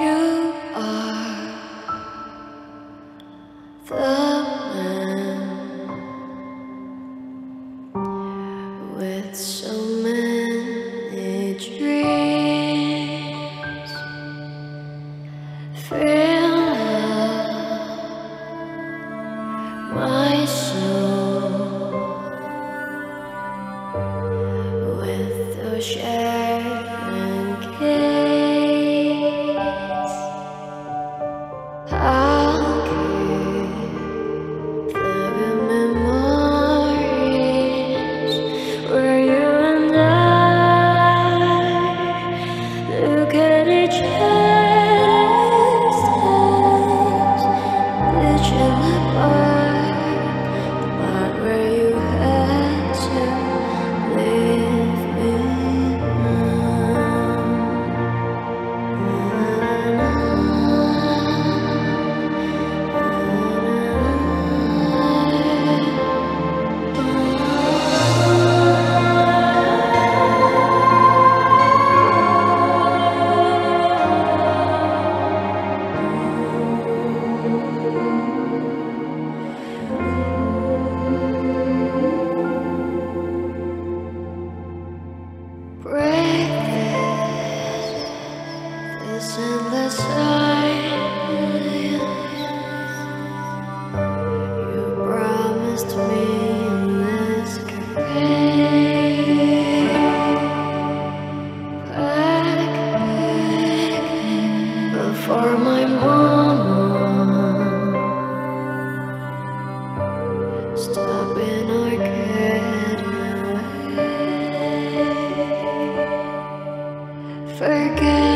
You are the man with so many dreams. Fill up my soul with your sharing kiss. In the silence, you promised me in this cafe. Back before my mama, stop in our getaway. Forget.